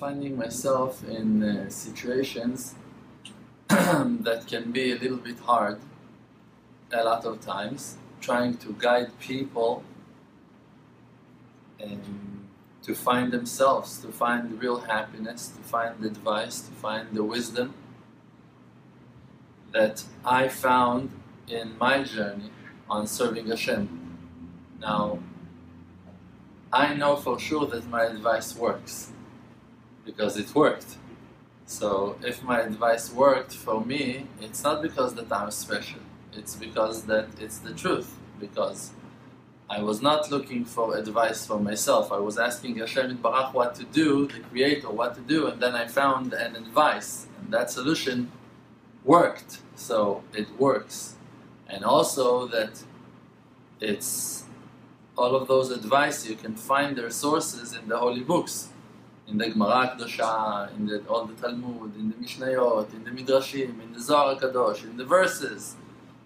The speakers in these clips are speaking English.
finding myself in situations that can be a little bit hard a lot of times, trying to guide people and to find themselves, to find real happiness, to find advice, to find the wisdom that I found in my journey on serving Hashem. Now, I know for sure that my advice works, because it worked. So if my advice worked for me, it's not because that I'm special, it's because that it's the truth, because I was not looking for advice for myself. I was asking Hashem Yitbarach what to do, the Creator, what to do, and then I found an advice, and that solution worked, so it works. And also that it's all of those advice, you can find their sources in the holy books, in the Gemara HaKadosha, in the, all the Talmud, in the Mishnayot, in the Midrashim, in the Zohar Kadosh, in the verses,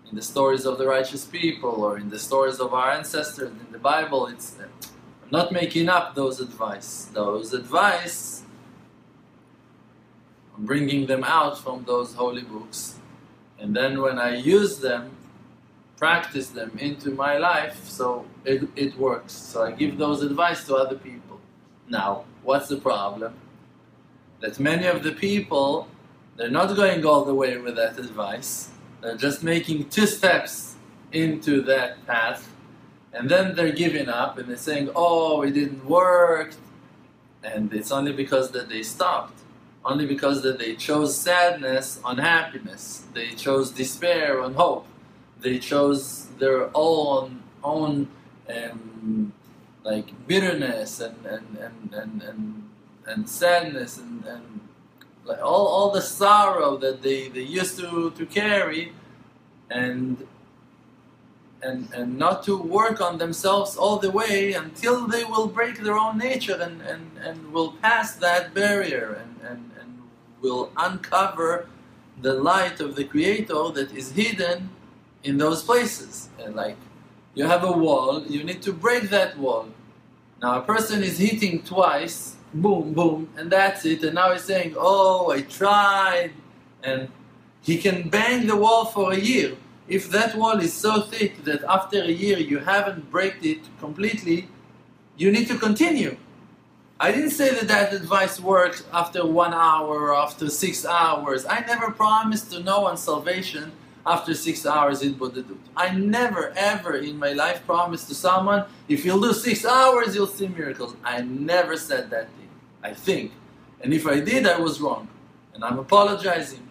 in the stories of the righteous people, or in the stories of our ancestors, in the Bible. It's I'm not making up those advice. Those advice, I'm bringing them out from those holy books. And then when I use them, practice them into my life, so it works. So I give those advice to other people. Now, what's the problem? That many of the people, they're not going all the way with that advice. They're just making two steps into that path, and then they're giving up, and they're saying, oh, it didn't work. And it's only because that they stopped. Only because that they chose sadness on happiness. They chose despair on hope. They chose their own like bitterness and sadness and like all the sorrow that they used to carry, and not to work on themselves all the way until they will break their own nature and will pass that barrier and will uncover the light of the Creator that is hidden in those places. And like, you have a wall, you need to break that wall. Now a person is hitting twice, boom, boom, and that's it, and now he's saying, oh, I tried, and he can bang the wall for a year. If that wall is so thick that after a year you haven't breaked it completely, you need to continue. I didn't say that that advice worked after 1 hour or after 6 hours. I never promised to no one salvation after 6 hours in Hitbodedut. I never ever in my life promised to someone, if you'll do 6 hours, you'll see miracles. I never said that thing, I think. And if I did, I was wrong. And I'm apologizing.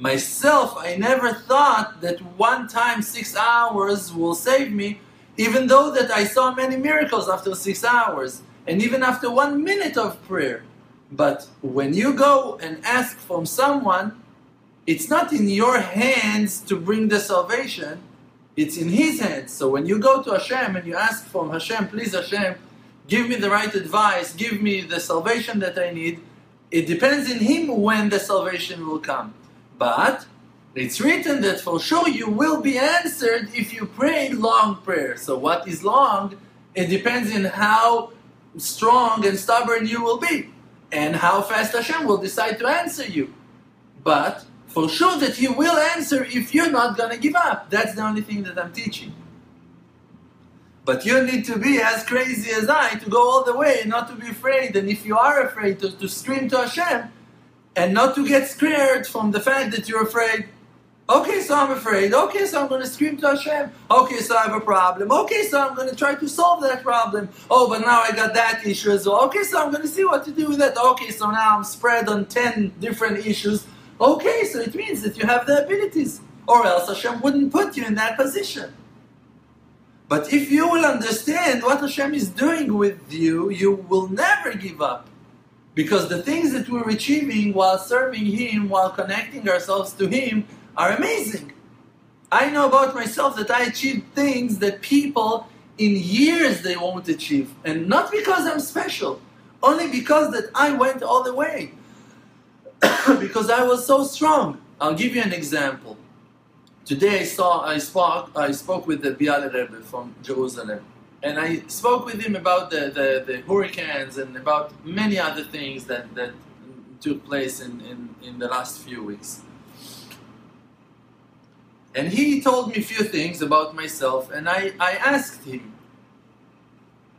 Myself, I never thought that one time 6 hours will save me, even though that I saw many miracles after 6 hours, and even after 1 minute of prayer. But when you go and ask from someone, it's not in your hands to bring the salvation, it's in His hands. So when you go to Hashem and you ask from Hashem, please Hashem, give me the right advice, give me the salvation that I need, it depends on Him when the salvation will come. But it's written that for sure you will be answered if you pray long prayer. So what is long? It depends on how strong and stubborn you will be, and how fast Hashem will decide to answer you. But for sure that He will answer if you're not going to give up. That's the only thing that I'm teaching. But you need to be as crazy as I to go all the way and not to be afraid. And if you are afraid, to scream to Hashem and not to get scared from the fact that you're afraid. Okay, so I'm afraid. Okay, so I'm going to scream to Hashem. Okay, so I have a problem. Okay, so I'm going to try to solve that problem. Oh, but now I got that issue as well. Okay, so I'm going to see what to do with that. Okay, so now I'm spread on 10 different issues. Okay, so it means that you have the abilities, or else Hashem wouldn't put you in that position. But if you will understand what Hashem is doing with you, you will never give up. Because the things that we're achieving while serving Him, while connecting ourselves to Him, are amazing. I know about myself that I achieved things that people in years they won't achieve. And not because I'm special, only because that I went all the way. Because I was so strong. I'll give you an example. Today I spoke with the Biala Rebbe from Jerusalem, And I spoke with him about the hurricanes and about many other things that took place in the last few weeks. And he told me a few things about myself, and I asked him,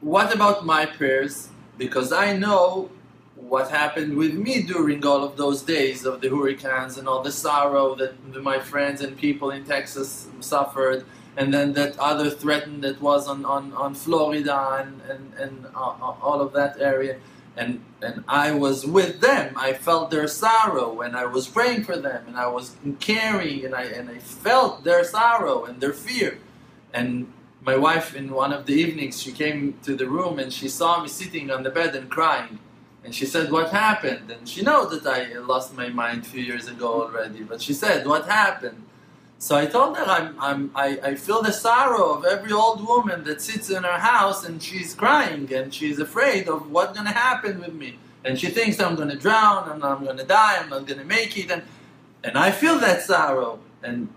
what about my prayers? Because I know what happened with me during all of those days of the hurricanes and all the sorrow that my friends and people in Texas suffered, and then that other threat that was on Florida and all of that area. And I was with them. I felt their sorrow, and I was praying for them, and I was caring, and I felt their sorrow and their fear. And my wife, in one of the evenings, she came to the room and she saw me sitting on the bed and crying. And she said, what happened? And she knows that I lost my mind a few years ago already, but she said, what happened? So I told her, I feel the sorrow of every old woman that sits in her house and she's crying and she's afraid of what's going to happen with me. And she thinks I'm going to drown, and I'm going to die, I'm not going to make it. And I feel that sorrow. And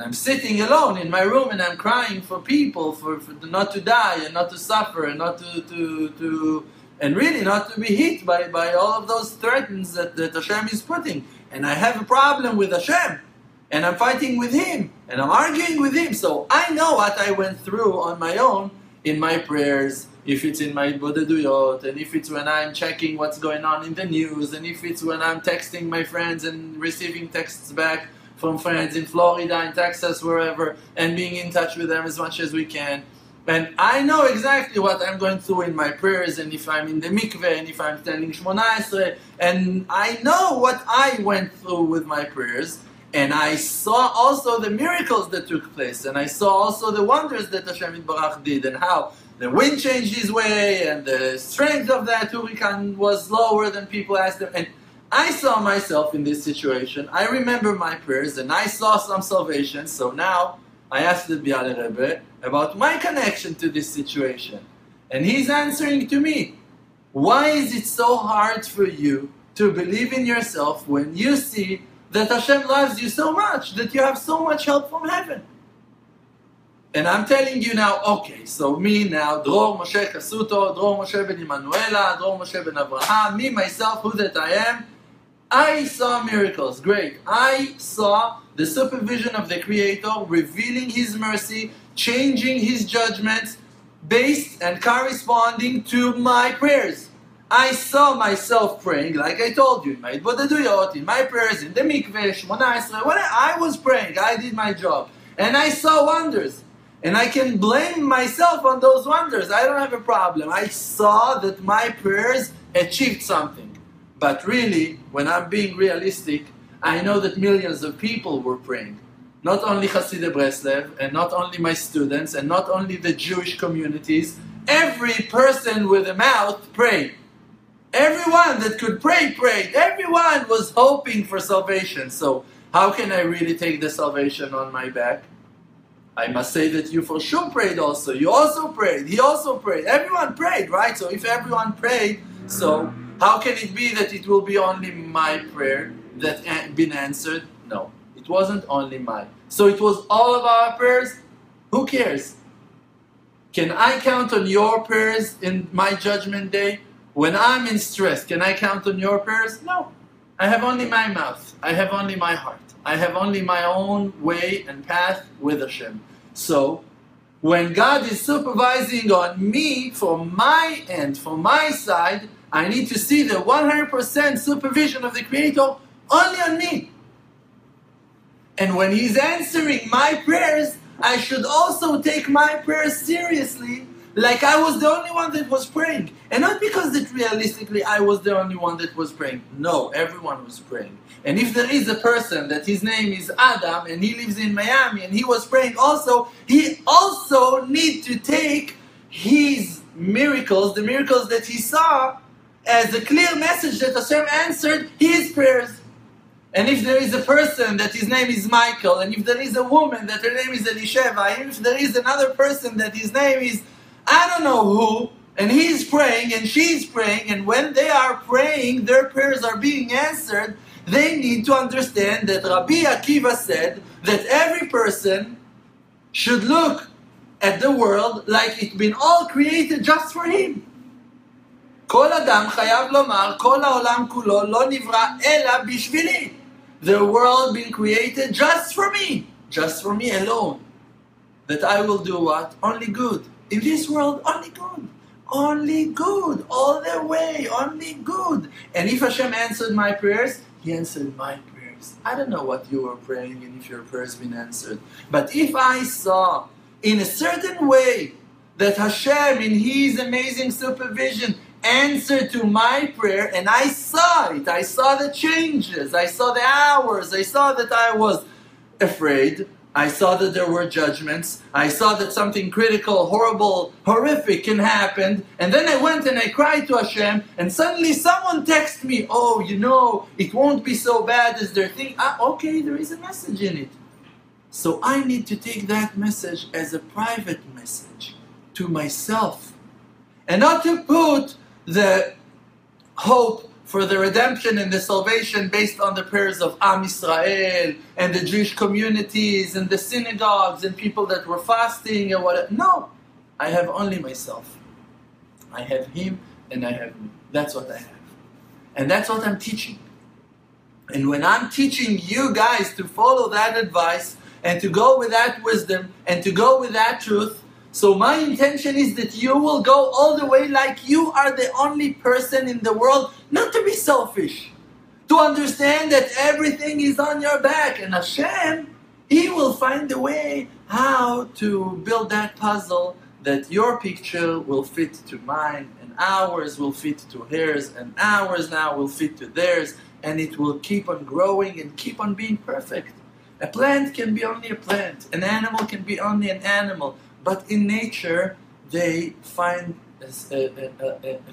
I'm sitting alone in my room and I'm crying for people, for not to die and not to suffer and not to and really not to be hit by all of those threats that Hashem is putting. And I have a problem with Hashem. And I'm fighting with him, and I'm arguing with him. So I know what I went through on my own in my prayers, if it's in my Hitbodedut, and if it's when I'm checking what's going on in the news, and if it's when I'm texting my friends and receiving texts back from friends in Florida, in Texas, wherever, and being in touch with them as much as we can. And I know exactly what I'm going through in my prayers, and if I'm in the Mikveh, and if I'm standing Shmona Esrei, and I know what I went through with my prayers. And I saw also the miracles that took place, and I saw also the wonders that Hashem Yitbarach did, and how the wind changed his way, and the strength of that hurricane was lower than people asked them. And I saw myself in this situation. I remember my prayers, and I saw some salvation. So now I asked the Biala Rebbe about my connection to this situation. And he's answering to me, why is it so hard for you to believe in yourself when you see that Hashem loves you so much, that you have so much help from heaven? And I'm telling you now, okay, so me now, Dror Moshe Cassouto, Dror Moshe Ben Emanuela, Dror Moshe Ben Avraham, me, myself, who that I am, I saw miracles, great. I saw the supervision of the Creator revealing His mercy, changing His judgments, based and corresponding to my prayers. I saw myself praying, like I told you, in my Hitbodedut, in my prayers, in the Mikveh, Shmona Esrei, I was praying, I did my job. And I saw wonders. And I can blame myself on those wonders. I don't have a problem. I saw that my prayers achieved something. But really, when I'm being realistic, I know that millions of people were praying. Not only Hasid Breslev, and not only my students, and not only the Jewish communities. Every person with a mouth prayed. Everyone that could pray, prayed. Everyone was hoping for salvation. So how can I really take the salvation on my back? I must say that you for sure prayed also. You also prayed. He also prayed. Everyone prayed, right? So if everyone prayed, so how can it be that it will be only my prayer that had been answered? No, it wasn't only mine. So it was all of our prayers? Who cares? Can I count on your prayers in my judgment day? When I'm in stress, can I count on your prayers? No. I have only my mouth. I have only my heart. I have only my own way and path with Hashem. So, when God is supervising on me from my end, from my side, I need to see the 100% supervision of the Creator only on me. And when He's answering my prayers, I should also take my prayers seriously, like I was the only one that was praying. And not because that realistically I was the only one that was praying. No, everyone was praying. And if there is a person that his name is Adam and he lives in Miami and he was praying also, he also needs to take his miracles, the miracles that he saw, as a clear message that Hashem answered his prayers. And if there is a person that his name is Michael, and if there is a woman that her name is Elisheva, and if there is another person that his name is I don't know who, and he's praying and she's praying, and when they are praying, their prayers are being answered. They need to understand that Rabbi Akiva said that every person should look at the world like it's been all created just for him. The world been created just for me alone. That I will do what? Only good. In this world, only good. Only good. All the way. Only good. And if Hashem answered my prayers, He answered my prayers. I don't know what you were praying and if your prayers been answered. But if I saw in a certain way that Hashem, in His amazing supervision, answered to my prayer, and I saw it, I saw the changes, I saw the hours, I saw that I was afraid, I saw that there were judgments, I saw that something critical, horrible, horrific can happen, and then I went and I cried to Hashem, and suddenly someone texted me, oh, you know, it won't be so bad as they're thinking. Ah, okay, there is a message in it. So I need to take that message as a private message to myself, and not to put the hope for the redemption and the salvation based on the prayers of Am Yisrael and the Jewish communities and the synagogues and people that were fasting and whatever. No, I have only myself. I have him and I have me. That's what I have. And that's what I'm teaching. And when I'm teaching you guys to follow that advice and to go with that wisdom and to go with that truth, so my intention is that you will go all the way like you are the only person in the world, not to be selfish, to understand that everything is on your back. And Hashem, He will find a way how to build that puzzle that your picture will fit to mine, and ours will fit to hers, and ours now will fit to theirs, and it will keep on growing and keep on being perfect. A plant can be only a plant. An animal can be only an animal. But in nature, they find a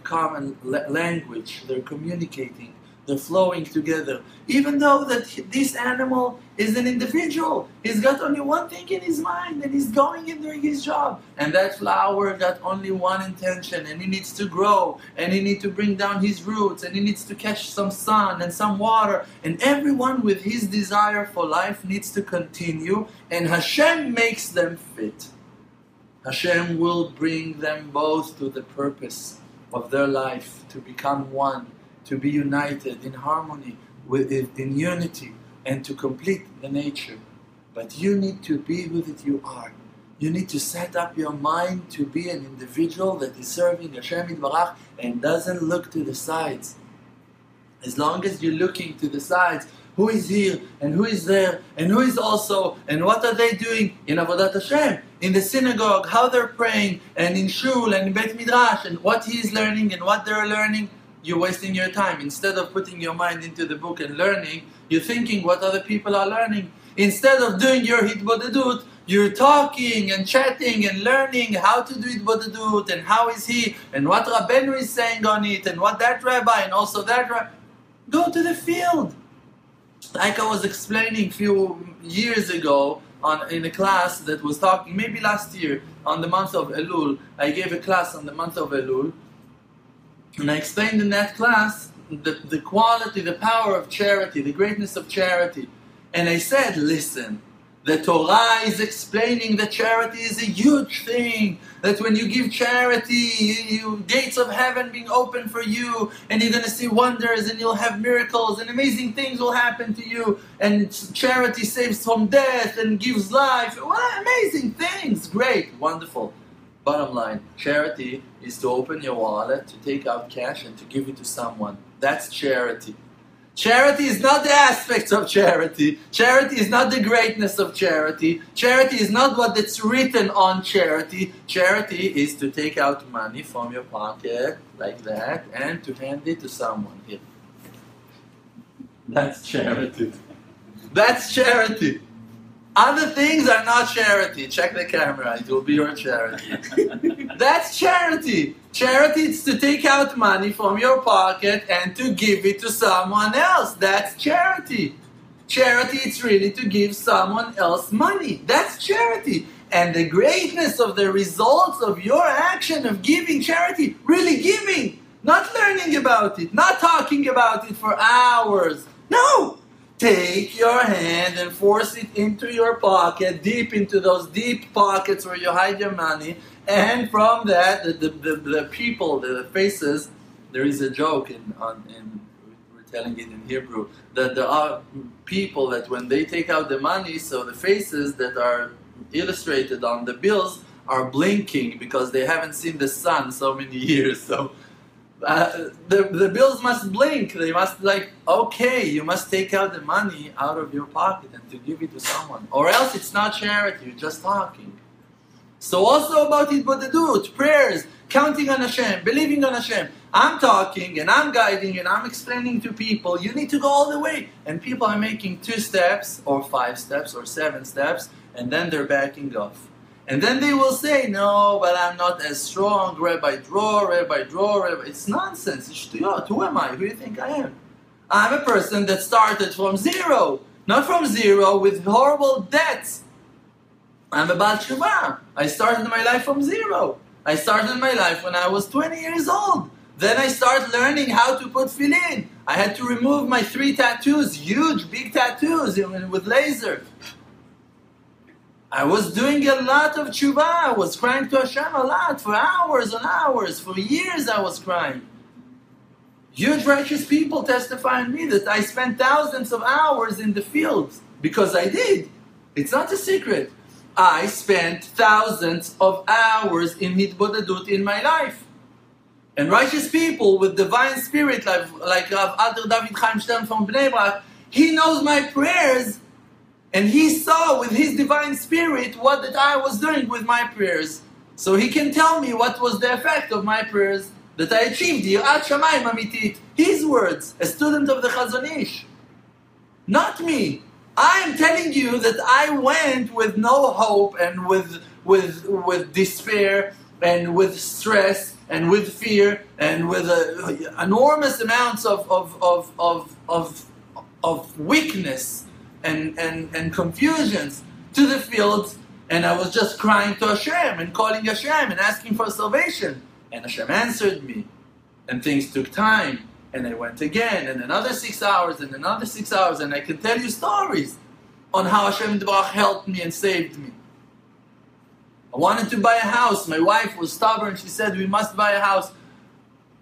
common language. They're communicating. They're flowing together. Even though that this animal is an individual, he's got only one thing in his mind, and he's going and doing his job. And that flower got only one intention, and he needs to grow, and he needs to bring down his roots, and he needs to catch some sun and some water. And everyone with his desire for life needs to continue, and Hashem makes them fit. Hashem will bring them both to the purpose of their life, to become one, to be united in harmony, in unity, and to complete the nature. But you need to be who that you are. You need to set up your mind to be an individual that is serving Hashem Yitbarach and doesn't look to the sides. As long as you're looking to the sides, who is here, and who is there, and who is also, and what are they doing in Avodat Hashem, in the synagogue, how they're praying, and in shul, and in Beit Midrash, and what he's learning, and what they're learning, you're wasting your time. Instead of putting your mind into the book and learning, you're thinking what other people are learning. Instead of doing your Hitbodedut, you're talking and chatting and learning how to do Hitbodedut, and how is he, and what Rabbeinu is saying on it, and what that rabbi, and also that rabbi. Go to the field. Like I was explaining a few years ago in a class that was talking, maybe last year, on the month of Elul. I gave a class on the month of Elul, and I explained in that class the quality, the power of charity, the greatness of charity. And I said, listen, the Torah is explaining that charity is a huge thing. That when you give charity, gates of heaven being open for you, and you're going to see wonders, and you'll have miracles, and amazing things will happen to you. And charity saves from death and gives life. Well, amazing things. Great. Wonderful. Bottom line, charity is to open your wallet, to take out cash, and to give it to someone. That's charity. Charity is not the aspects of charity. Charity is not the greatness of charity. Charity is not what it's written on charity. Charity is to take out money from your pocket, like that, and to hand it to someone. Here. That's charity. That's charity. Other things are not charity. Check the camera, it will be your charity. That's charity. Charity is to take out money from your pocket and to give it to someone else. That's charity. Charity is really to give someone else money. That's charity. And the greatness of the results of your action of giving charity, really giving, not learning about it, not talking about it for hours. No! take your hand and force it into your pocket, deep into those deep pockets where you hide your money, and from that, the people, the faces, there is a joke in we're telling it in Hebrew, that there are people that when they take out the money, so the faces that are illustrated on the bills are blinking because they haven't seen the sun so many years, so... the bills must blink. They must like, okay, you must take out the money out of your pocket and to give it to someone. Or else it's not charity, you're just talking. So also about Hitbodedut, prayers, counting on Hashem, believing on Hashem. I'm talking and I'm guiding and I'm explaining to people, you need to go all the way. And people are making 2 steps or 5 steps or 7 steps and then they're backing off. And then they will say, no, but I'm not as strong, Rabbi Dror. It's nonsense. Who am I? Who do you think I am? I'm a person that started from zero. Not from zero, with horrible debts. I'm a Baal Teshuva. I started my life from zero. I started my life when I was 20 years old. Then I started learning how to put filin. I had to remove my 3 tattoos, huge, big tattoos, even with laser. I was doing a lot of tshuva. I was crying to Hashem a lot, for hours and hours, for years I was crying. Huge righteous people testify on me that I spent thousands of hours in the fields, because I did. It's not a secret. I spent thousands of hours in Hitbodedut in my life. And righteous people with divine spirit, like Rav Adler David Chaim Stein from Bnei Brak, he knows my prayers. And he saw with his divine spirit what that I was doing with my prayers. So he can tell me what was the effect of my prayers that I achieved. Yirat Shamayim Amitit. His words, a student of the Chazon Ish. Not me. I am telling you that I went with no hope and with despair and with stress and with fear and with enormous amounts of weakness. And confusions to the fields, and I was just crying to Hashem and calling Hashem and asking for salvation, and Hashem answered me, and things took time, and I went again, and another 6 hours, and another 6 hours, and I can tell you stories on how Hashem Yitbarach helped me and saved me. I wanted to buy a house. My wife was stubborn. She said, we must buy a house.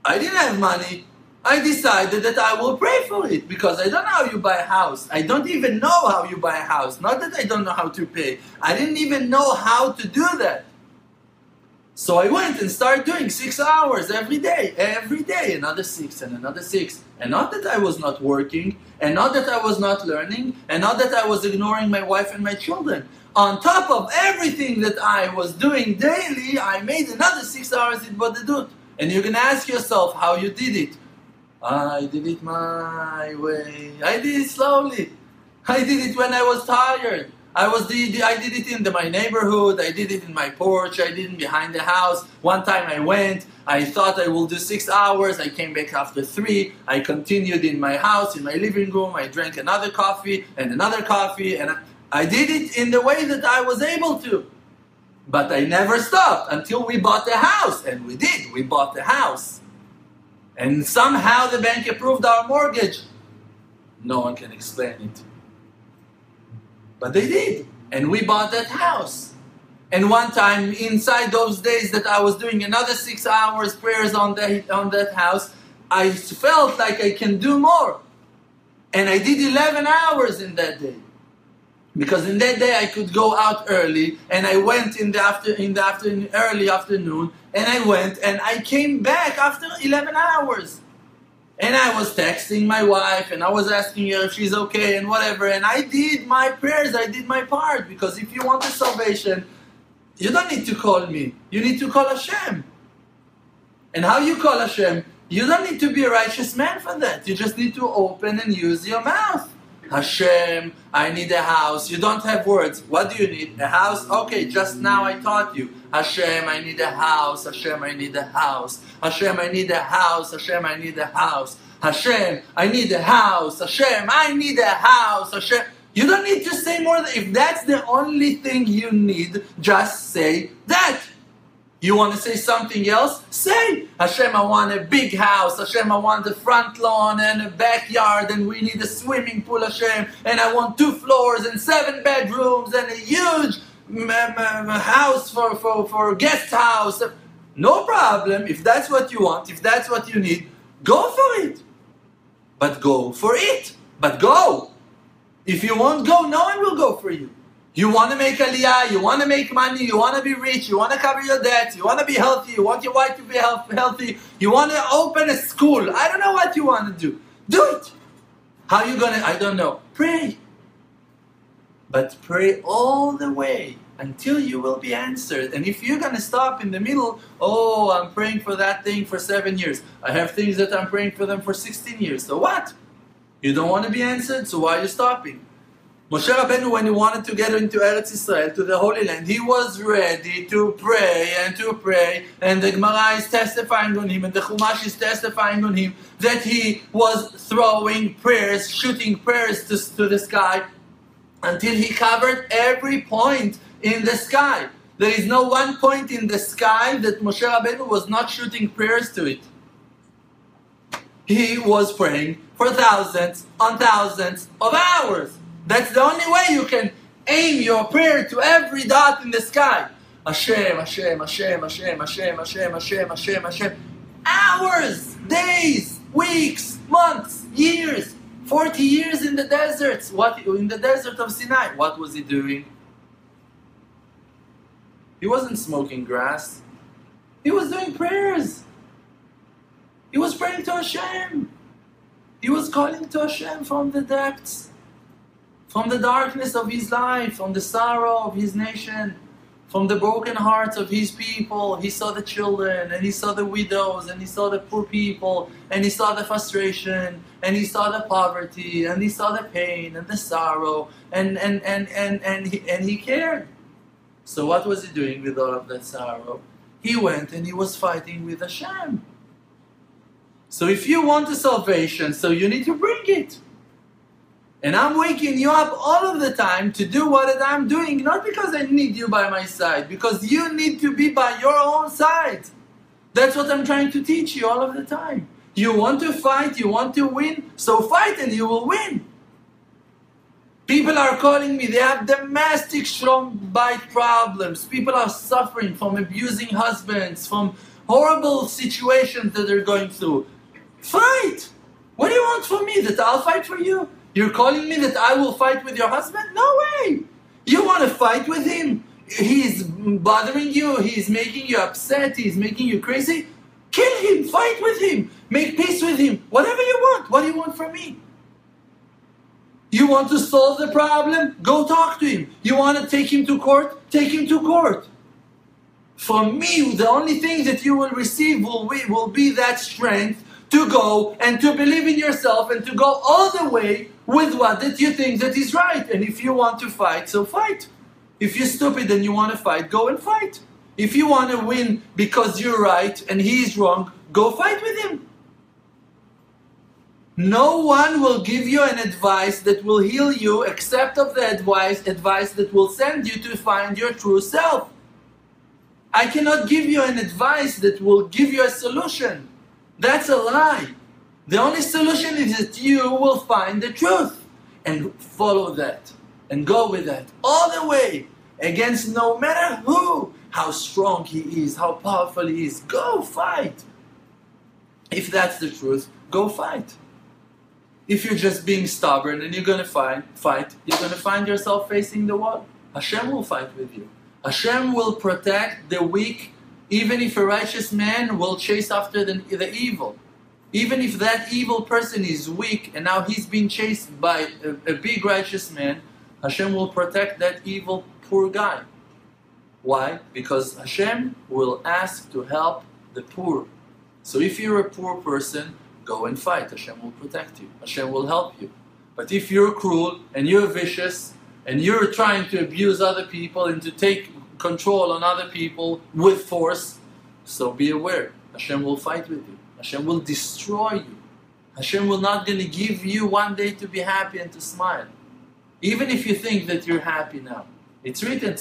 I didn't have money. I decided that I will pray for it, because I don't know how you buy a house. I don't even know how you buy a house. Not that I don't know how to pay. I didn't even know how to do that. So I went and started doing 6 hours every day, another 6, and not that I was not working, and not that I was not learning, and not that I was ignoring my wife and my children. On top of everything that I was doing daily, I made another 6 hours in Hitbodedut. And you're going to ask yourself how you did it. I did it my way. I did it slowly. I did it when I was tired. I did it in my neighborhood. I did it in my porch. I did it behind the house. One time I went. I thought I will do 6 hours. I came back after 3. I continued in my house, in my living room. I drank another coffee. And I did it in the way that I was able to. But I never stopped until we bought the house. And we did. We bought the house. And somehow the bank approved our mortgage. No one can explain it. But they did. And we bought that house. And one time, inside those days that I was doing another 6 hours prayers on that house, I felt like I can do more. And I did 11 hours in that day. Because in that day I could go out early, and I went in the early afternoon, and I went and I came back after 11 hours. And I was texting my wife, and I was asking her if she's okay and whatever, and I did my prayers, I did my part, because if you want the salvation, you don't need to call me, you need to call Hashem. And how you call Hashem, you don't need to be a righteous man for that, you just need to open and use your mouth. Hashem, I need a house. You don't have words. What do you need? A house? Okay, just now I taught you. Hashem, I need a house. Hashem, I need a house. Hashem, I need a house. Hashem, I need a house. Hashem, I need a house. Hashem, I need a house. Hashem. You don't need to say more. If that's the only thing you need, just say that. You want to say something else? Say, Hashem, I want a big house. Hashem, I want the front lawn and a backyard, and we need a swimming pool, Hashem. And I want 2 floors and 7 bedrooms and a huge house for guest house. No problem. If that's what you want, if that's what you need, go for it. But go for it. But go. If you won't go, no one will go for you. You want to make aliyah, you want to make money, you want to be rich, you want to cover your debts, you want to be healthy, you want your wife to be healthy, you want to open a school. I don't know what you want to do. Do it. How are you going to? I don't know. Pray. But pray all the way until you will be answered. And if you're going to stop in the middle, oh, I'm praying for that thing for 7 years. I have things that I'm praying for them for 16 years. So what? You don't want to be answered, so why are you stopping? Moshe Rabbeinu, when he wanted to get into Eretz Israel, to the Holy Land, he was ready to pray, and the Gemara is testifying on him, and the Chumash is testifying on him, that he was throwing prayers, shooting prayers to the sky, until he covered every point in the sky. There is no one point in the sky that Moshe Rabbeinu was not shooting prayers to it. He was praying for thousands on thousands of hours. That's the only way you can aim your prayer to every dot in the sky. Hashem, Hashem, Hashem, Hashem, Hashem, Hashem, Hashem, Hashem, Hashem. Hours, days, weeks, months, years. 40 years in the deserts. What in the desert of Sinai? What was he doing? He wasn't smoking grass. He was doing prayers. He was praying to Hashem. He was calling to Hashem from the depths, from the darkness of his life, from the sorrow of his nation, from the broken hearts of his people. He saw the children, and he saw the widows, and he saw the poor people, and he saw the frustration, and he saw the poverty, and he saw the pain and the sorrow, and he cared. So what was he doing with all of that sorrow? He went and he was fighting with Hashem. So if you want a salvation, so you need to bring it. And I'm waking you up all of the time to do what I'm doing, not because I need you by my side, because you need to be by your own side. That's what I'm trying to teach you all of the time. You want to fight, you want to win, so fight and you will win. People are calling me, they have domestic shlom bite problems. People are suffering from abusing husbands, from horrible situations that they're going through. Fight! What do you want from me? That I'll fight for you? You're calling me that I will fight with your husband? No way! You want to fight with him? He's bothering you, he's making you upset, he's making you crazy? Kill him, fight with him, make peace with him, whatever you want. What do you want from me? You want to solve the problem? Go talk to him. You want to take him to court? Take him to court. For me, the only thing that you will receive will be that strength to go and to believe in yourself and to go all the way with what that you think that is right. And if you want to fight, so fight. If you're stupid and you want to fight, go and fight. If you want to win because you're right and he's wrong, go fight with him. No one will give you an advice that will heal you except of the advice that will send you to find your true self. I cannot give you an advice that will give you a solution. That's a lie. The only solution is that you will find the truth and follow that and go with that all the way against no matter who, how strong he is, how powerful he is. Go fight. If that's the truth, go fight. If you're just being stubborn and you're going to fight, you're going to find yourself facing the wall. Hashem will fight with you. Hashem will protect the weak, even if a righteous man will chase after the evil. Even if that evil person is weak and now he's being chased by a big righteous man, Hashem will protect that evil poor guy. Why? Because Hashem will ask to help the poor. So if you're a poor person, go and fight. Hashem will protect you. Hashem will help you. But if you're cruel and you're vicious, and you're trying to abuse other people and to take control on other people with force, so be aware. Hashem will fight with you. Hashem will destroy you. Hashem will not going to give you one day to be happy and to smile. Even if you think that you're happy now. It's written,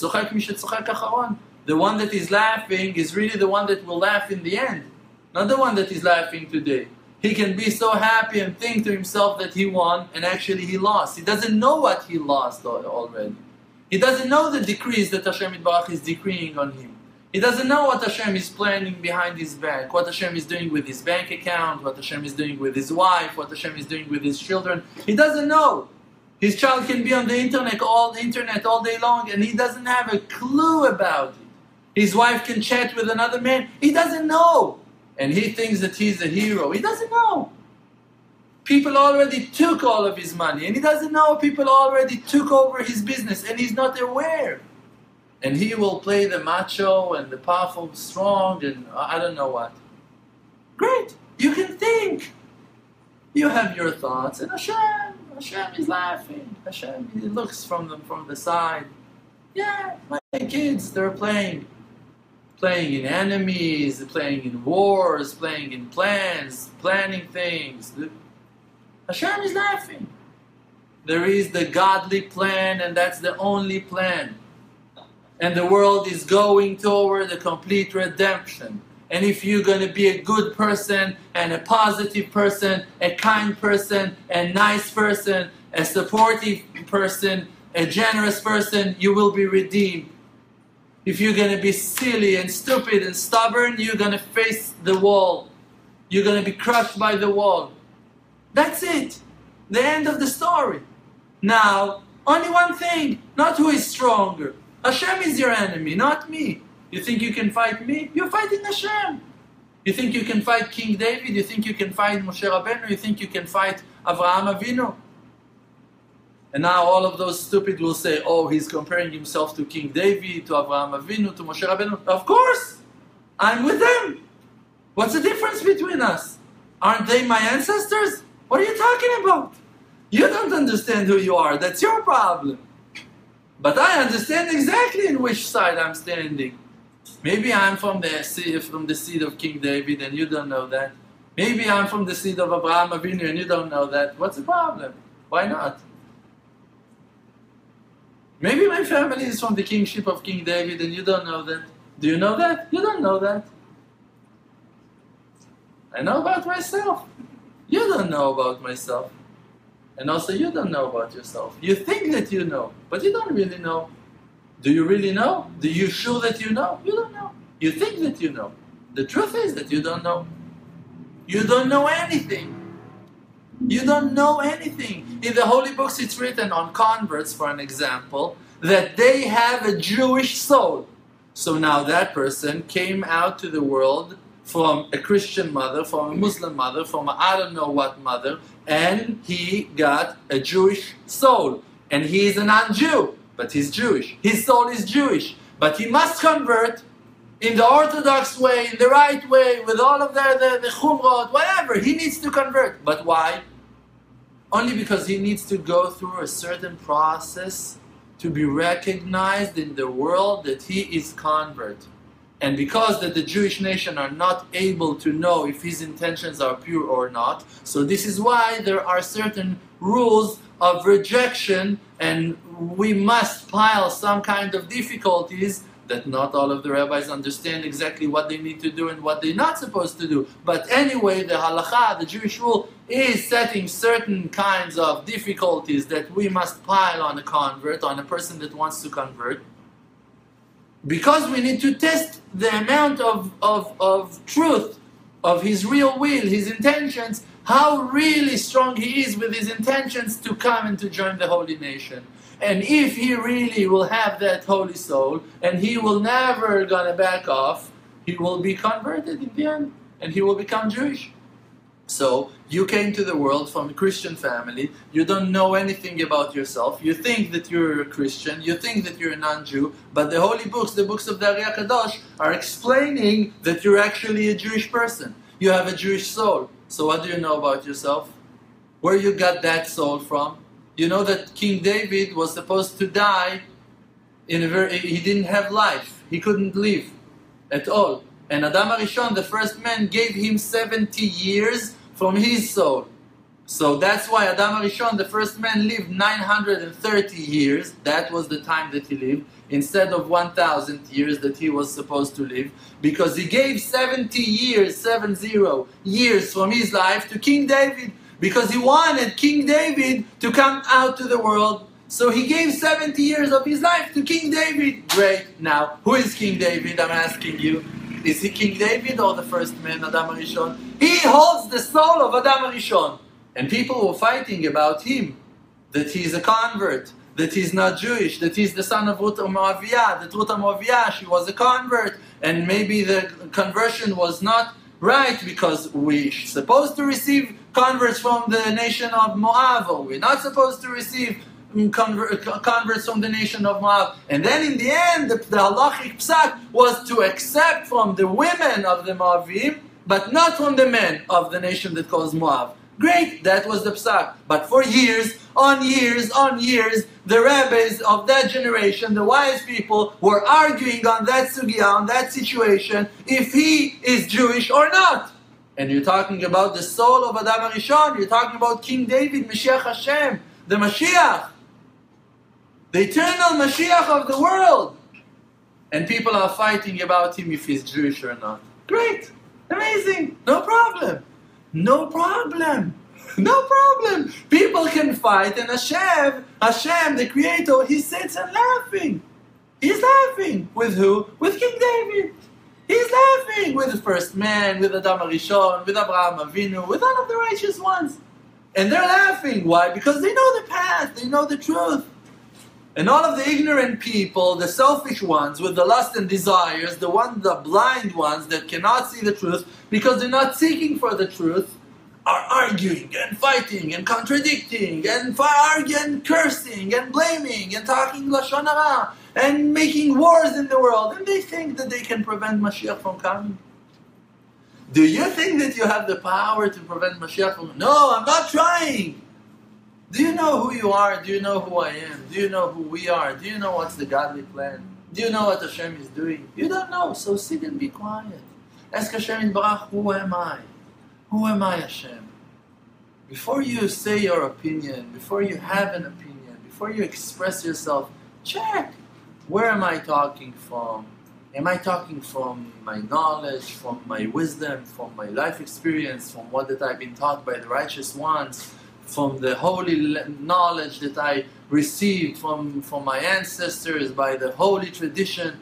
the one that is laughing is really the one that will laugh in the end, not the one that is laughing today. He can be so happy and think to himself that he won, and actually he lost. He doesn't know what he lost already. He doesn't know the decrees that Hashem Yitbarach is decreeing on him. He doesn't know what Hashem is planning behind his back, what Hashem is doing with his bank account, what Hashem is doing with his wife, what Hashem is doing with his children. He doesn't know. His child can be on the internet all day long, and he doesn't have a clue about it. His wife can chat with another man. He doesn't know. And he thinks that he's a hero. He doesn't know. People already took all of his money, and he doesn't know people already took over his business, and he's not aware. And he will play the macho and the powerful, strong, and I don't know what. Great. You can think. You have your thoughts, and Hashem is laughing. Hashem, he looks from them from the side. Yeah, my kids, they're playing in enemies, playing in wars, playing in plans, planning things. Hashem is laughing. There is the godly plan, and that's the only plan. And the world is going toward the complete redemption. And if you're going to be a good person, and a positive person, a kind person, a nice person, a supportive person, a generous person, you will be redeemed. If you're going to be silly and stupid and stubborn, you're going to face the wall. You're going to be crushed by the wall. That's it. The end of the story. Now, only one thing, not who is stronger. Hashem is your enemy, not me. You think you can fight me? You're fighting Hashem. You think you can fight King David? You think you can fight Moshe Rabbeinu? You think you can fight Avraham Avinu? And now all of those stupid will say, oh, he's comparing himself to King David, to Avraham Avinu, to Moshe Rabbeinu. Of course! I'm with them! What's the difference between us? Aren't they my ancestors? What are you talking about? You don't understand who you are. That's your problem. But I understand exactly in which side I'm standing. Maybe I'm from the seed of King David and you don't know that. Maybe I'm from the seed of Avraham Avinu and you don't know that. What's the problem? Why not? Maybe my family is from the kingship of King David and you don't know that. Do you know that? You don't know that. I know about myself. You don't know about myself. And also you don't know about yourself. You think that you know, but you don't really know. Do you really know? Do you sure that you know? You don't know. You think that you know. The truth is that you don't know. You don't know anything. You don't know anything. In the holy books it's written on converts, for an example, that they have a Jewish soul. So now that person came out to the world from a Christian mother, from a Muslim mother, from a I don't know what mother, and he got a Jewish soul. And he is a non-Jew, but he's Jewish. His soul is Jewish. But he must convert in the Orthodox way, in the right way, with all of the chumrot, whatever. He needs to convert. But why? Only because he needs to go through a certain process to be recognized in the world that he is convert. And because that the Jewish nation are not able to know if his intentions are pure or not, so this is why there are certain rules of rejection, and we must pile some kind of difficulties that not all of the rabbis understand exactly what they need to do and what they're not supposed to do. But anyway, the halakha, the Jewish rule, is setting certain kinds of difficulties that we must pile on a convert, on a person that wants to convert, because we need to test the amount of truth of his real will, his intentions, how really strong he is with his intentions to come and to join the holy nation. And if he really will have that holy soul, and he will never gonna back off, he will be converted in the end, and he will become Jewish. So, you came to the world from a Christian family, you don't know anything about yourself, you think that you're a Christian, you think that you're a non-Jew, but the holy books, the books of the Zohar Kadosh, are explaining that you're actually a Jewish person. You have a Jewish soul. So what do you know about yourself? Where you got that soul from? You know that King David was supposed to die, he didn't have life, he couldn't live at all. And Adam HaRishon, the first man, gave him 70 years from his soul. So that's why Adam HaRishon, the first man, lived 930 years. That was the time that he lived, instead of 1,000 years that he was supposed to live, because he gave 70 years, 70 years from his life to King David, because he wanted King David to come out to the world. So he gave 70 years of his life to King David. Great. Now, who is King David? I'm asking you. Is he King David or the first man, Adam HaRishon? He holds the soul of Adam HaRishon. And people were fighting about him, that he's a convert, that he's not Jewish, that he's the son of Ruth HaMoaviyah, that Ruth HaMoaviyah, she was a convert, and maybe the conversion was not right because we're supposed to receive converts from the nation of Moab, or we're not supposed to receive converts from the nation of Moab. And then in the end, the halachic psak was to accept from the women of the Moabim, but not from the men of the nation that calls Moab. Great, that was the psak. But for years, on years, on years, the rabbis of that generation, the wise people, were arguing on that sugya, on that situation, if he is Jewish or not. And you're talking about the soul of Adam HaRishon, you're talking about King David, Mashiach Hashem, the Mashiach, the eternal Mashiach of the world. And people are fighting about him if he's Jewish or not. Great, amazing, no problem. No problem. No problem. People can fight, and Hashem, the Creator, he sits and laughing. He's laughing. With who? With King David. He's laughing with the first man, with Adam HaRishon, with Avraham Avinu, with all of the righteous ones. And they're laughing. Why? Because they know the path. They know the truth. And all of the ignorant people, the selfish ones with the lust and desires, the ones, the blind ones that cannot see the truth because they're not seeking for the truth, are arguing and fighting and contradicting and cursing and blaming and talking Lashon HaRa and making wars in the world. And they think that they can prevent Mashiach from coming. Do you think that you have the power to prevent Mashiach from coming? No, I'm not trying. Do you know who you are? Do you know who I am? Do you know who we are? Do you know what's the godly plan? Do you know what Hashem is doing? You don't know, so sit and be quiet. Ask Hashem Yitbarach, who am I? Who am I, Hashem? Before you say your opinion, before you have an opinion, before you express yourself, check. Where am I talking from? Am I talking from my knowledge, from my wisdom, from my life experience, from what that I've been taught by the righteous ones, from the holy knowledge that I received from my ancestors by the holy tradition?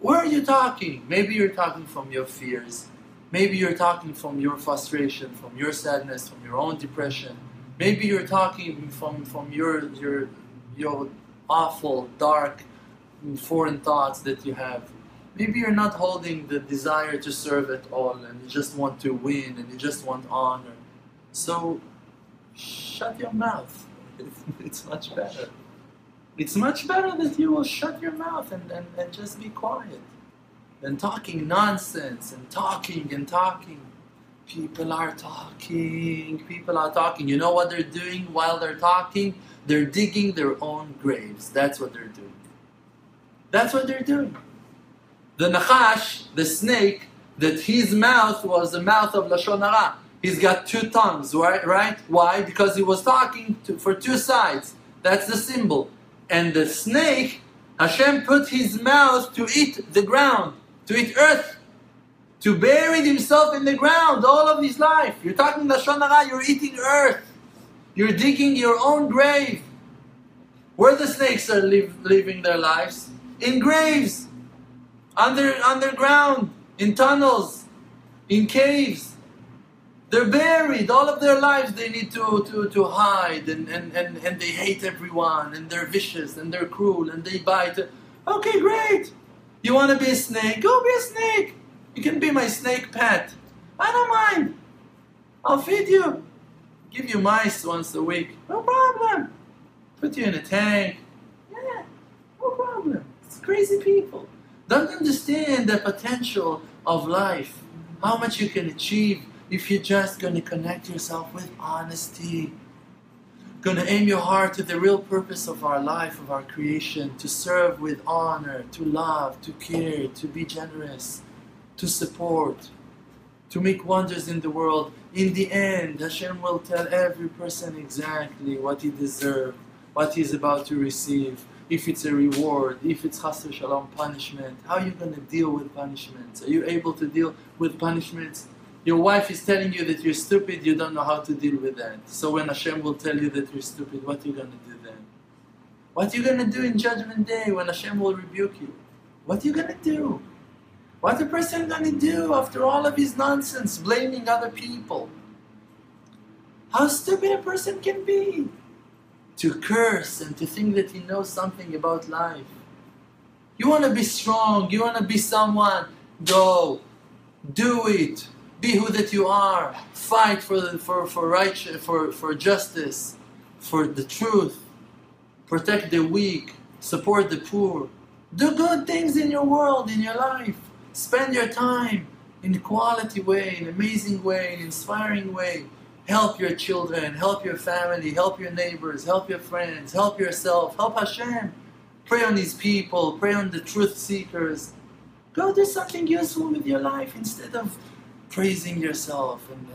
Where are you talking? Maybe you're talking from your fears. Maybe you're talking from your frustration, from your sadness, from your own depression. Maybe you're talking from your awful, dark, foreign thoughts that you have. Maybe you're not holding the desire to serve at all, and you just want to win, and you just want honor. So, shut your mouth. It's much better. It's much better that you will shut your mouth and just be quiet than talking nonsense and talking. People are talking. People are talking. You know what they're doing while they're talking? They're digging their own graves. That's what they're doing. That's what they're doing. The Nachash, the snake, that his mouth was the mouth of Lashon Hara. He's got two tongues, right? Why? Because he was talking for two sides. That's the symbol. And the snake, Hashem put his mouth to eat the ground, to eat earth, to bury himself in the ground all of his life. You're talking Lashon Hara, you're eating earth. You're digging your own grave. Where the snakes are living their lives? In graves, underground, in tunnels, in caves. They're buried. All of their lives they need to hide, and they hate everyone, and they're vicious, and they're cruel, and they bite. Okay, great. You want to be a snake? Go be a snake. You can be my snake pet. I don't mind. I'll feed you. Give you mice once a week. No problem. Put you in a tank. Yeah, no problem. It's crazy people. Don't understand the potential of life, how much you can achieve if you're just going to connect yourself with honesty, going to aim your heart to the real purpose of our life, of our creation, to serve with honor, to love, to care, to be generous, to support, to make wonders in the world. In the end, Hashem will tell every person exactly what he deserves, what he's about to receive, if it's a reward, if it's chas v'shalom punishment. How are you going to deal with punishments? Are you able to deal with punishments? Your wife is telling you that you're stupid, you don't know how to deal with that. So when Hashem will tell you that you're stupid, what are you going to do then? What are you going to do in Judgment Day when Hashem will rebuke you? What are you going to do? What a person going to do after all of his nonsense, blaming other people? How stupid a person can be to curse and to think that he knows something about life. You want to be strong, you want to be someone, go, do it, be who that you are, fight for justice, for the truth, protect the weak, support the poor, do good things in your world, in your life. Spend your time in a quality way, in an amazing way, in an inspiring way. Help your children, help your family, help your neighbors, help your friends, help yourself, help Hashem. Pray on His people, pray on the truth seekers. Go do something useful with your life instead of praising yourself and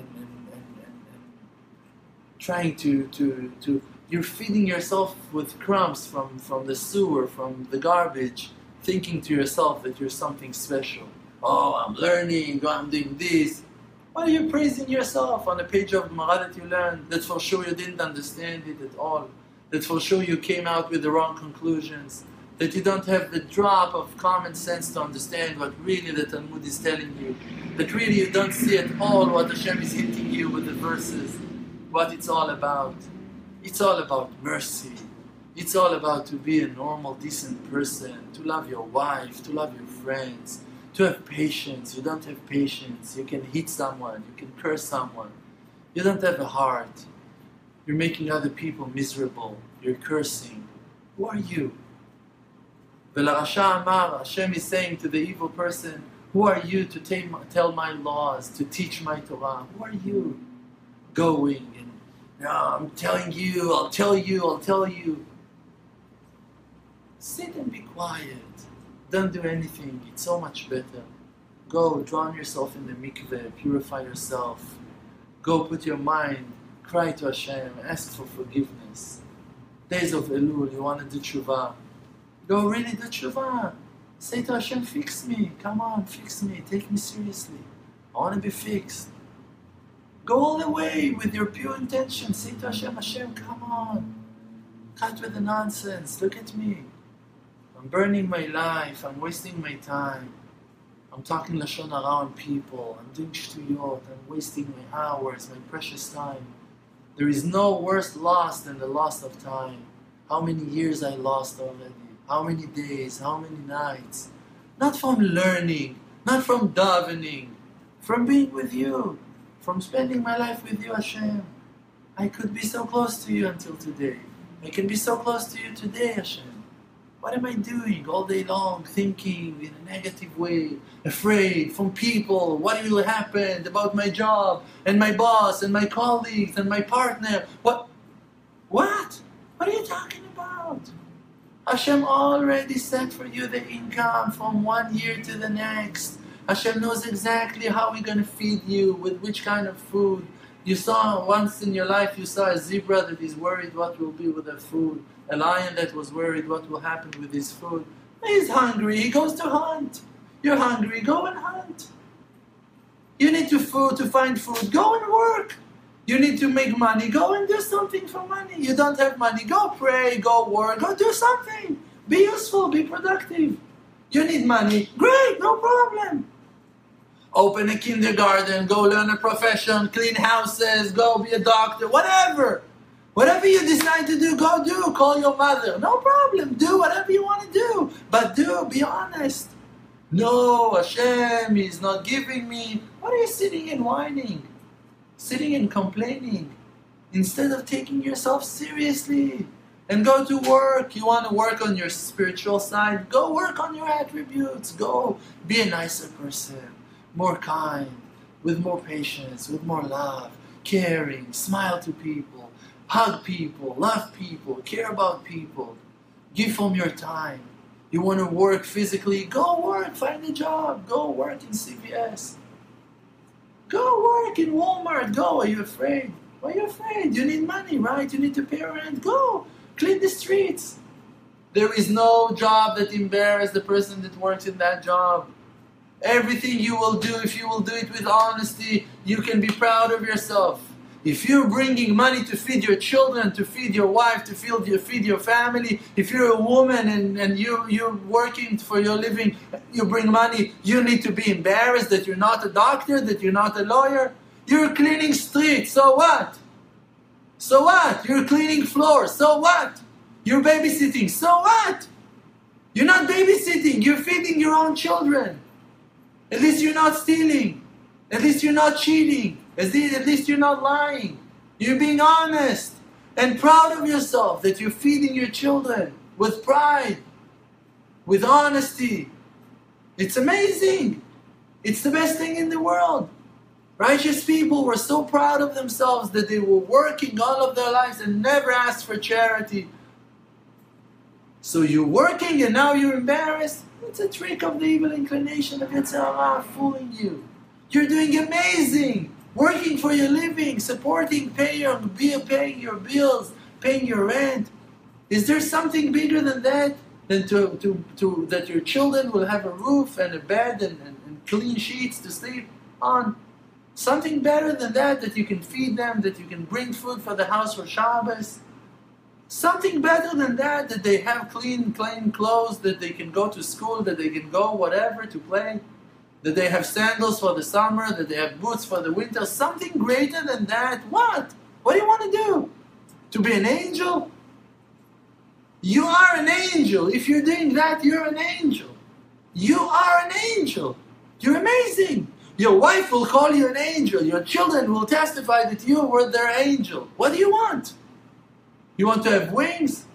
trying to you're feeding yourself with crumbs from the sewer, from the garbage, thinking to yourself that you're something special. Oh, I'm learning, I'm doing this. Why are you praising yourself on a page of Gemara that you learned, that for sure you didn't understand it at all, that for sure you came out with the wrong conclusions, that you don't have the drop of common sense to understand what really the Talmud is telling you, that really you don't see at all what Hashem is hinting you with the verses, what it's all about. It's all about mercy. It's all about to be a normal, decent person, to love your wife, to love your friends, to have patience. You don't have patience. You can hit someone. You can curse someone. You don't have a heart. You're making other people miserable. You're cursing. Who are you? V'larasha amar, Hashem is saying to the evil person, who are you to tell my laws, to teach my Torah? Who are you? Going and, no, I'm telling you, I'll tell you, I'll tell you. Sit and be quiet. Don't do anything. It's so much better. Go drown yourself in the mikveh. Purify yourself. Go put your mind. Cry to Hashem. Ask for forgiveness. Days of Elul, you want to do Tshuva. Go really do Tshuva. Say to Hashem, fix me. Come on, fix me. Take me seriously. I want to be fixed. Go all the way with your pure intention. Say to Hashem, Hashem, come on. Cut with the nonsense. Look at me. I'm burning my life. I'm wasting my time. I'm talking Lashon HaRa on people. I'm doing Shtuyot. I'm wasting my hours, my precious time. There is no worse loss than the loss of time. How many years I lost already? How many days? How many nights? Not from learning. Not from davening. From being with you. From spending my life with you, Hashem. I could be so close to you until today. I can be so close to you today, Hashem. What am I doing all day long, thinking in a negative way, afraid from people, what will happen about my job, and my boss, and my colleagues, and my partner? What? What are you talking about? Hashem already set for you the income from one year to the next. Hashem knows exactly how we're going to feed you, with which kind of food. You saw once in your life, you saw a zebra that is worried what will be with her food. A lion that was worried what will happen with his food. He's hungry, he goes to hunt. You're hungry, go and hunt. You need to find food, go and work. You need to make money, go and do something for money. You don't have money, go pray, go work, go do something. Be useful, be productive. You need money, great, no problem. Open a kindergarten, go learn a profession, clean houses, go be a doctor, whatever. Whatever you decide to do, go do. Call your mother. No problem. Do whatever you want to do. But do, be honest. No, Hashem is not giving me. What are you sitting and whining? Sitting and complaining? Instead of taking yourself seriously and go to work. You want to work on your spiritual side? Go work on your attributes. Go be a nicer person. More kind, with more patience, with more love, caring, smile to people, hug people, love people, care about people, give from your time. You want to work physically? Go work, find a job, go work in CVS. Go work in Walmart. Go. Are you afraid? Why are you afraid? You need money, right? You need to pay rent. Go. Clean the streets. There is no job that embarrasses the person that works in that job. Everything you will do, if you will do it with honesty, you can be proud of yourself. If you're bringing money to feed your children, to feed your wife, to feed your family, if you're a woman and you're working for your living, you bring money, you need to be embarrassed that you're not a doctor, that you're not a lawyer. You're cleaning streets, so what? So what? You're cleaning floors, so what? You're babysitting, so what? You're not babysitting, you're feeding your own children. At least you're not stealing. At least you're not cheating. At least you're not lying. You're being honest and proud of yourself that you're feeding your children with pride, with honesty. It's amazing. It's the best thing in the world. Righteous people were so proud of themselves that they were working all of their lives and never asked for charity. So you're working and now you're embarrassed? It's a trick of the evil inclination of Yetzer Hara fooling you. You're doing amazing. Working for your living, supporting, paying your bills, paying your rent. Is there something bigger than that? Than that your children will have a roof and a bed and clean sheets to sleep on? Something better than that you can feed them, that you can bring food for the house for Shabbos? Something better than that they have clean clothes, that they can go to school, that they can go whatever to play? That they have sandals for the summer, that they have boots for the winter, something greater than that. What? What do you want to do? To be an angel? You are an angel. If you're doing that, you're an angel. You are an angel. You're amazing. Your wife will call you an angel. Your children will testify that you were their angel. What do you want? You want to have wings?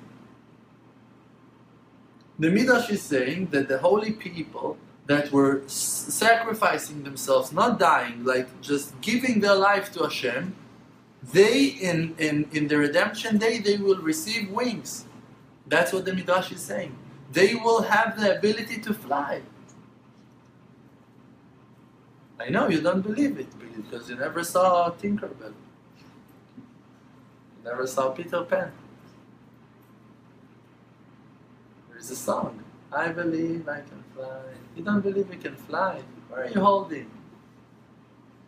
The Midrash is saying that the holy people that were sacrificing themselves, not dying, like just giving their life to Hashem, they, in the Redemption Day, they will receive wings. That's what the Midrash is saying. They will have the ability to fly. I know you don't believe it, because you never saw Tinkerbell. You never saw Peter Pan. There's a song. I believe I can fly. You don't believe you can fly? Where are you holding?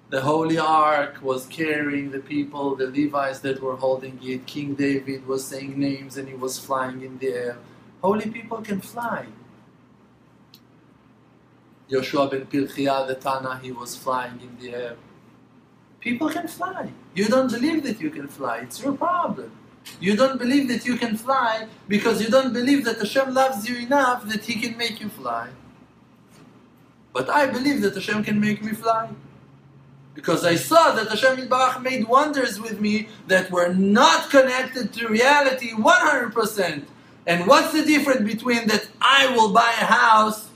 The Holy Ark was carrying the people, the Levites that were holding it. King David was saying names and he was flying in the air. Holy people can fly. Yoshua ben Pilchia, the Tana, he was flying in the air. People can fly. You don't believe that you can fly. It's your problem. You don't believe that you can fly because you don't believe that Hashem loves you enough that He can make you fly. But I believe that Hashem can make me fly. Because I saw that Hashem Yitbarach made wonders with me that were not connected to reality 100%. And what's the difference between that I will buy a house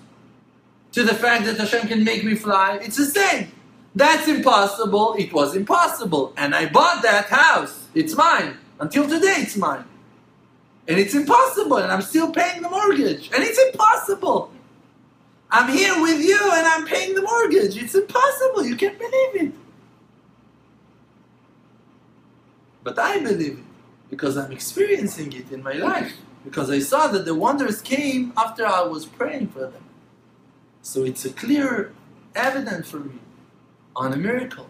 to the fact that Hashem can make me fly? It's the same. That's impossible. It was impossible. And I bought that house. It's mine. Until today, it's mine. And it's impossible, and I'm still paying the mortgage. And it's impossible. I'm here with you, and I'm paying the mortgage. It's impossible. You can't believe it. But I believe it, because I'm experiencing it in my life. Because I saw that the wonders came after I was praying for them. So it's a clear evidence for me on a miracle.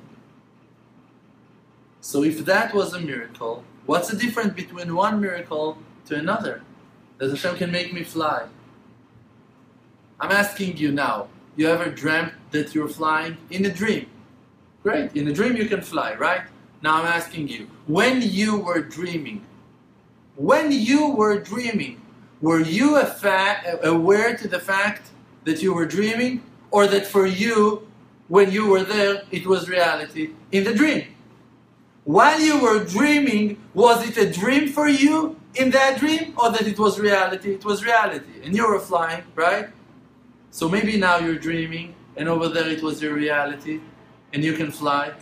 So if that was a miracle, what's the difference between one miracle to another? That Hashem can make me fly. I'm asking you now, you ever dreamt that you're flying? In a dream. Great, in a dream you can fly, right? Now I'm asking you, when you were dreaming, were you aware to the fact that you were dreaming? Or that for you, when you were there, it was reality in the dream? While you were dreaming, was it a dream for you in that dream, or that it was reality? It was reality, and you were flying, right? So maybe now you're dreaming, and over there it was your reality, and you can fly.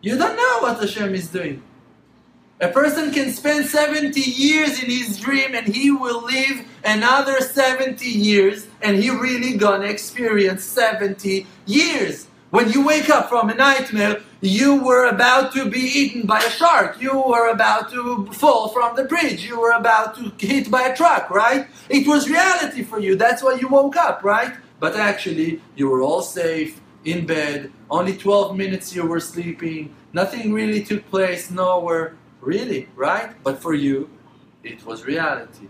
You don't know what Hashem is doing. A person can spend 70 years in his dream, and he will live another 70 years, and he really gonna experience 70 years. When you wake up from a nightmare, you were about to be eaten by a shark. You were about to fall from the bridge. You were about to hit by a truck, right? It was reality for you. That's why you woke up, right? But actually, you were all safe, in bed. Only 12 minutes you were sleeping. Nothing really took place, nowhere. Really, right? But for you, it was reality.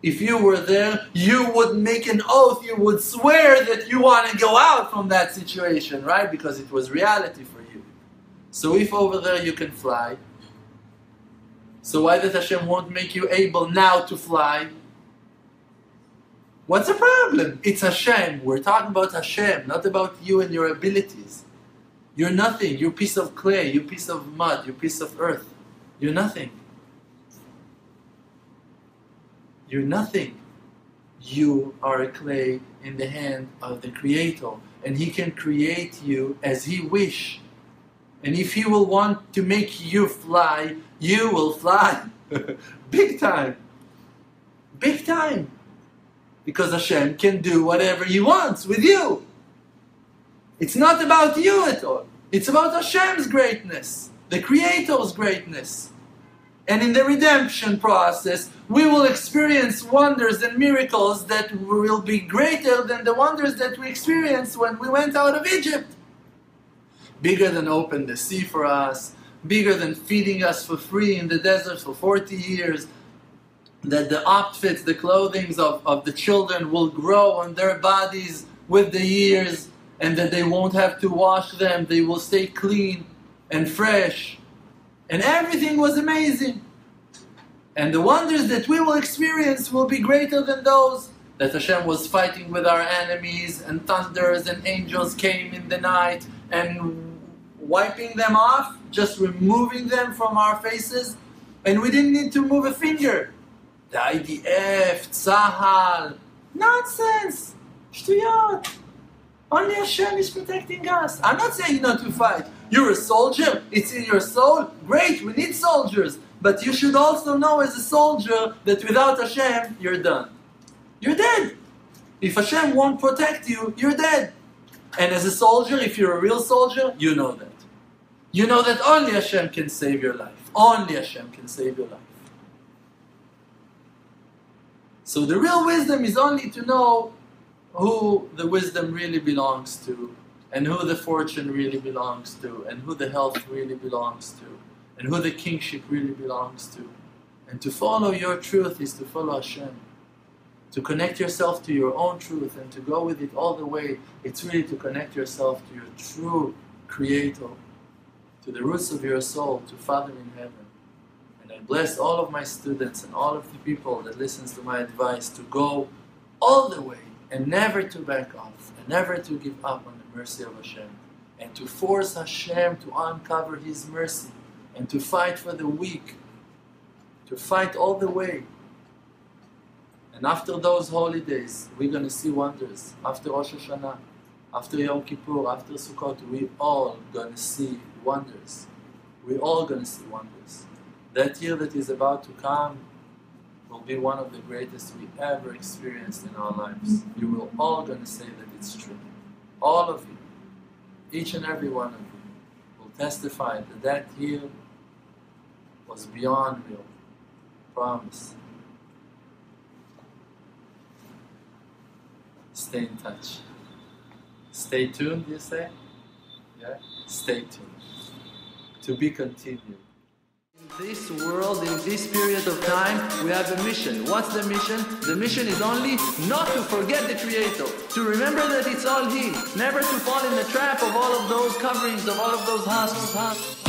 If you were there, you would make an oath, you would swear that you want to go out from that situation, right? Because it was reality for you. So if over there you can fly, so why that Hashem won't make you able now to fly? What's the problem? It's Hashem. We're talking about Hashem, not about you and your abilities. You're nothing. You're a piece of clay, you're a piece of mud, you're a piece of earth. You're nothing. You're nothing. You are a clay in the hand of the Creator, and He can create you as He wish. And if He will want to make you fly, you will fly. Big time. Big time. Because Hashem can do whatever He wants with you. It's not about you at all. It's about Hashem's greatness, the Creator's greatness. And in the redemption process, we will experience wonders and miracles that will be greater than the wonders that we experienced when we went out of Egypt. Bigger than open the sea for us, bigger than feeding us for free in the desert for 40 years, that the outfits, the clothings of the children will grow on their bodies with the years, and that they won't have to wash them, they will stay clean and fresh. And everything was amazing. And the wonders that we will experience will be greater than those that Hashem was fighting with our enemies, and thunders and angels came in the night and wiping them off, just removing them from our faces, and we didn't need to move a finger. The IDF, Tzahal, nonsense, shtuyot. Only Hashem is protecting us. I'm not saying not to fight. You're a soldier, it's in your soul. Great, we need soldiers. But you should also know as a soldier that without Hashem, you're done. You're dead. If Hashem won't protect you, you're dead. And as a soldier, if you're a real soldier, you know that. You know that only Hashem can save your life. Only Hashem can save your life. So the real wisdom is only to know who the wisdom really belongs to, and who the fortune really belongs to, and who the health really belongs to, and who the kingship really belongs to. And to follow your truth is to follow Hashem. To connect yourself to your own truth and to go with it all the way, it's really to connect yourself to your true Creator, to the roots of your soul, to Father in Heaven. And I bless all of my students and all of the people that listens to my advice to go all the way and never to back off, and never to give up on the mercy of Hashem, and to force Hashem to uncover His mercy, and to fight for the weak, to fight all the way. And after those holy days, we're going to see wonders. After Rosh Hashanah, after Yom Kippur, after Sukkot, we're all going to see wonders. We're all going to see wonders. That year that is about to come will be one of the greatest we ever experienced in our lives. You will all going to say that it's true. All of you, each and every one of you, will testify that that year was beyond real. Promise. Stay in touch. Stay tuned, you say? Yeah? Stay tuned. To be continued. In this world, in this period of time, we have a mission. What's the mission? The mission is only not to forget the Creator, to remember that it's all He, never to fall in the trap of all of those coverings, of all of those husks.